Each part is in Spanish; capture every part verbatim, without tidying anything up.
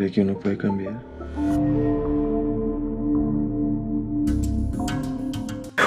cree que uno puede cambiar.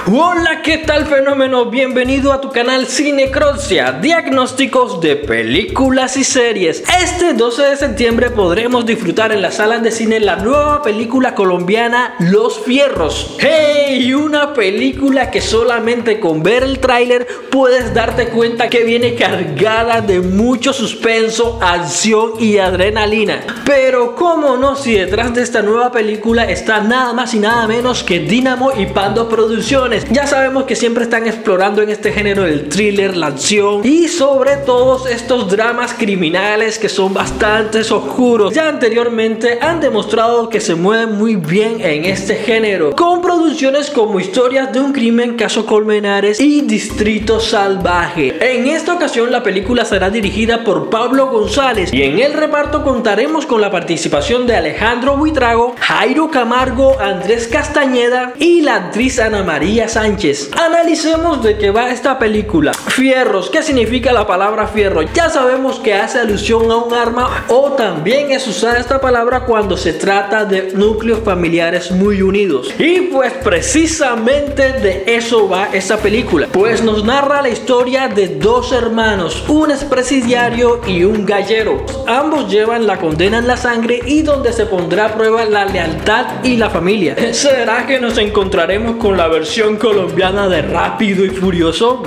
Hola, ¿qué tal, fenómeno? Bienvenido a tu canal Cinecropsia, diagnósticos de películas y series. Este doce de septiembre podremos disfrutar en las salas de cine la nueva película colombiana Los Fierros. ¡Hey! Una película que solamente con ver el tráiler puedes darte cuenta que viene cargada de mucho suspenso, acción y adrenalina. Pero cómo no, si detrás de esta nueva película está nada más y nada menos que Dynamo y Pando Producciones. Ya sabemos que siempre están explorando en este género el thriller, la acción y sobre todo estos dramas criminales que son bastante oscuros. Ya anteriormente han demostrado que se mueven muy bien en este género, con producciones como Historias de un Crimen, Caso Colmenares y Distrito Salvaje. En esta ocasión la película será dirigida por Pablo González y en el reparto contaremos con la participación de Alejandro Buitrago, Jairo Camargo, Andrés Castañeda y la actriz Ana María Sánchez. Analicemos de qué va esta película. Fierros, ¿qué significa la palabra fierro? Ya sabemos que hace alusión a un arma, o también es usada esta palabra cuando se trata de núcleos familiares muy unidos. Y pues precisamente de eso va esta película, pues nos narra la historia de dos hermanos, un expresidiario y un gallero. Ambos llevan la condena en la sangre y donde se pondrá a prueba la lealtad y la familia. ¿Será que nos encontraremos con la versión colombiana de Rápido y Furioso?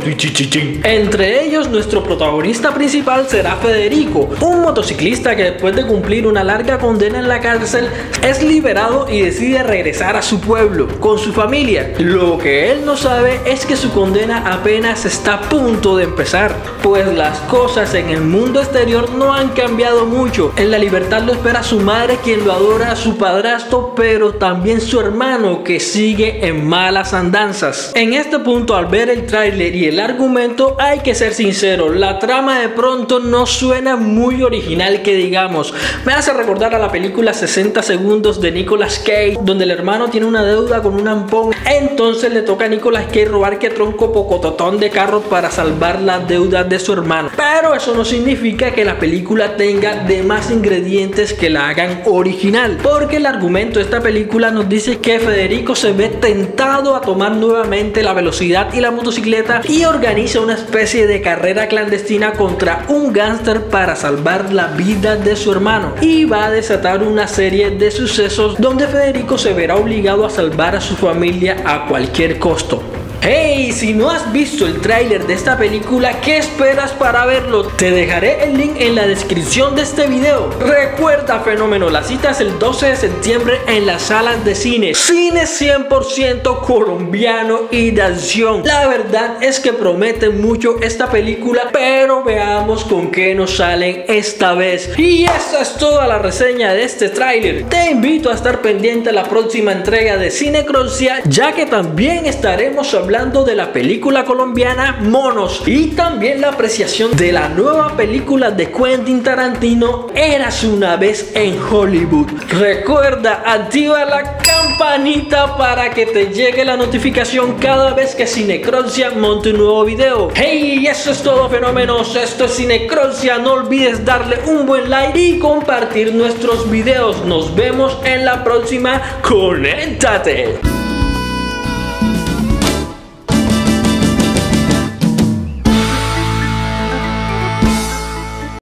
Entre ellos, nuestro protagonista principal será Federico, un motociclista que después de cumplir una larga condena en la cárcel es liberado y decide regresar a su pueblo con su familia. Lo que él no sabe es que su condena apenas está a punto de empezar, pues las cosas en el mundo exterior no han cambiado mucho. En la libertad lo espera su madre, quien lo adora, su padrastro, pero también su hermano, que sigue en malas andanzas. En este punto, al ver el tráiler y el argumento, hay que ser sincero, la trama de pronto no suena muy original que digamos. Me hace recordar a la película sesenta segundos de Nicolas Cage, donde el hermano tiene una deuda con un ampón, entonces le toca a Nicolas Cage robar que tronco pocototón de carro para salvar la deuda de su hermano. Pero eso no significa que la película tenga demás ingredientes que la hagan original, porque el argumento de esta película nos dice que Federico se ve tentado a tomar nuevamente la velocidad y la motocicleta y organiza una especie de carrera clandestina contra un gángster para salvar la vida de su hermano, y va a desatar una serie de sucesos donde Federico se verá obligado a salvar a su familia a cualquier costo. Hey, si no has visto el tráiler de esta película, ¿qué esperas para verlo? Te dejaré el link en la descripción de este video. Recuerda, fenómeno, la cita es el doce de septiembre en las salas de cine. Cine cien por ciento colombiano y de acción. La verdad es que promete mucho esta película, pero veamos con qué nos salen esta vez. Y esta es toda la reseña de este tráiler. Te invito a estar pendiente a la próxima entrega de Cinecropsia, ya que también estaremos hablando hablando de la película colombiana Monos y también la apreciación de la nueva película de Quentin Tarantino, Érase una vez en Hollywood. Recuerda, activa la campanita para que te llegue la notificación cada vez que Cinecropsia monte un nuevo video. Hey, eso es todo, fenómenos, esto es Cinecropsia, no olvides darle un buen like y compartir nuestros videos. Nos vemos en la próxima, conéctate.